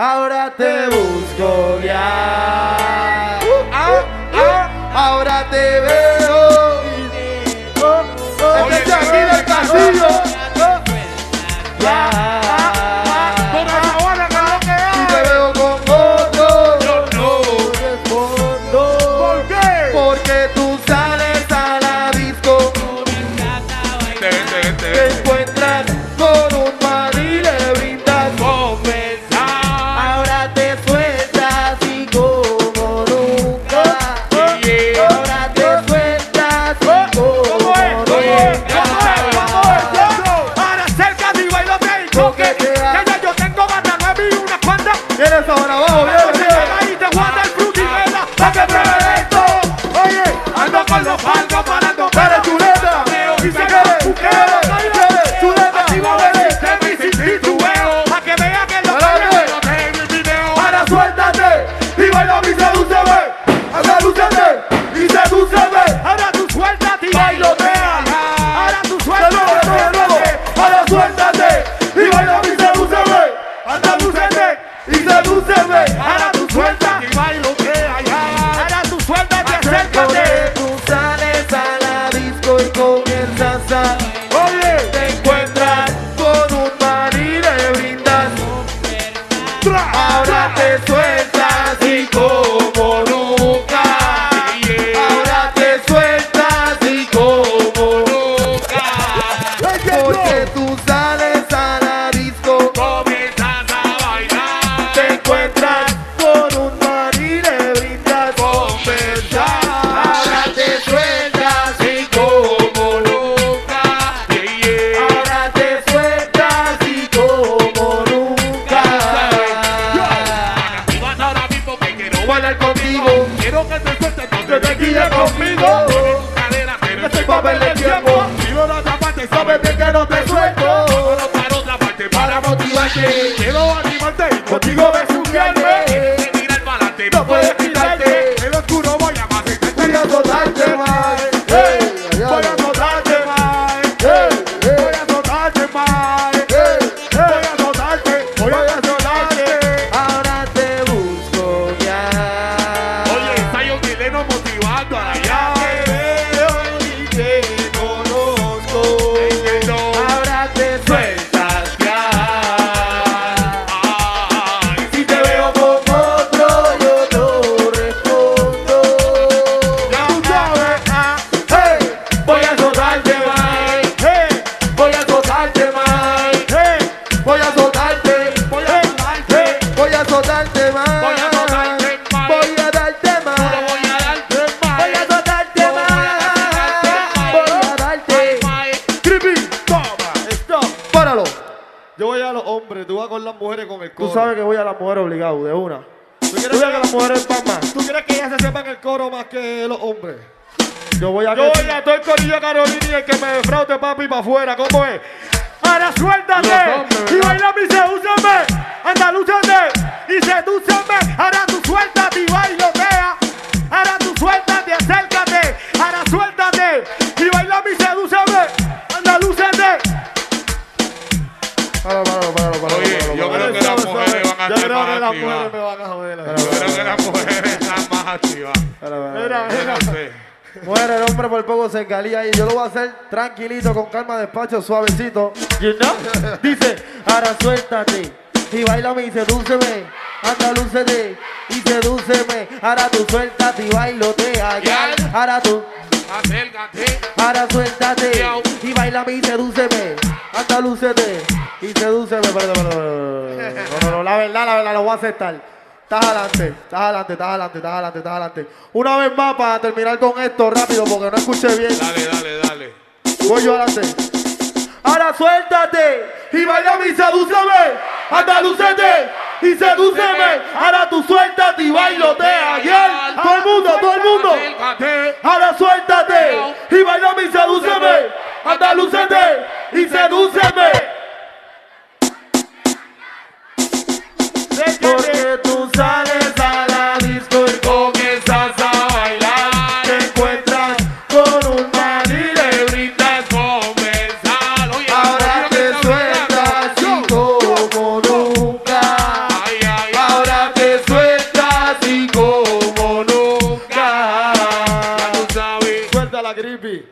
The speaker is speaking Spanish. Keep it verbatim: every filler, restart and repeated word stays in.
Ahora te busco ya. Uh, ah, ah, ahora te veo. Oh, oh, oh, ¡Este aquí del castillo! Oh, ya. Ah, ah, ah, y te veo con otro. No, no. ¿Por qué? Porque tú sales a la disco. Te, te, te, te encuentras con un mar y le brindas confes. Tienes ahora abajo, bien, bien. Y te guarda el frutigela, pa' que pruebe esto. Oye, ando con los faldos parando. Dale chuleta, y se quede, tú quieres, chuleta. Activa el sistema y sin titubeo, pa' que vea que lo que yo video. Ahora suéltate, y baila mi sedúceme. Ahora lúcete, y sedúceme. Ahora tú suéltate y bailotea. Ahora tú suéltate, ahora suéltate, y baila mi sedúceme. Ahora lúcete. Y sedúceme, ahora tú suelta y bailotea, ahora tú suelta y acércate. Tú sales a la disco y comienzas a, oye, te encuentras con un man y le brindas. Ahora te sueltas y como nunca. Ahora te sueltas y como nunca. Porque tú sales a la disco. Quiero que te sueltes donde te guíes conmigo. Estoy pa' perder tiempo. Si no la tapaste, sabes bien que no te suelto. Vámonos para otra parte para motivarte. Quiero animarte y contigo besuquearme. Quieres tirar para adelante, no puedes quitarte. En lo oscuro voy a más. Voy a soltarte más. Voy a soltarte más. Voy a soltarte más. Voy a soltarte. Voy a soltarte. Ahora te busco ya. Motivando a la llave, veo y te conozco. Ahora te sueltas ya. Y si te veo con otro, yo no respondo. Ya tú sabes, voy a soltarte más. Voy a soltarte más. Voy a soltarte. Voy a soltarte. Voy a soltarte más. Yo voy a los hombres, tú vas con las mujeres con el coro. Tú sabes que voy a las mujeres obligado, de una. ¿Tú quieres que, que las mujeres van más? ¿Tú quieres que ellas se sepan el coro más que los hombres? Yo voy a... Yo voy a todo el corillo Carolina y el que me defraude, papi, para afuera, ¿cómo es? Ahora suéltate hombres, y baila mi sedúceme. Anda, lúcete y sedúceme. Ahora tú suéltate y bailotea. Ahora tú suéltate, acércate. Ahora suéltate y baila mi sedúceme. Anda, lúcete. Para, para, para, para, Oye, para, para, yo para, creo que las mujeres van a ser más activas. Yo creo que las mujeres me van a joder. Yo creo que las mujeres están más activas. Mira, mira. Mujer, el hombre por poco se encalía ahí. Yo lo voy a hacer tranquilito, con calma, despacho, suavecito. You know? Dice, ahora suéltate y bailame y sedúceme. Anda, lúcete y sedúceme. Ahora tú suéltate y bailotea. Ahora tú. Acércate. Ahora suéltate y bailame y sedúceme. Anda, lúcete y sedúceme. Perdón, perdón. No, no, no, la verdad, la verdad, lo voy a aceptar. Estás adelante, estás adelante, estás adelante, estás adelante, estás adelante. Una vez más para terminar con esto rápido porque no escuché bien. Dale, dale, dale. Voy yo adelante. Ahora suéltate y bailame y sedúceme. Anda, lúcete y sedúceme. Ahora tú suéltate y bailotea. Ayer, todo el mundo, todo el mundo. Ahora suéltate y bailame y sedúceme. Anda, lúcete y sedúceme. Porque tú sales a la disco y comienzas a bailar. Te encuentras con un man y le brindas comenzar. Ahora te sueltas y como nunca. Ay, ay, ay. la gripe.